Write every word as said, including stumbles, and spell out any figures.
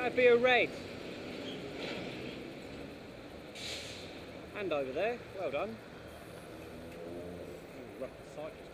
That'd be a red. And over there, well done. Rough cyclist.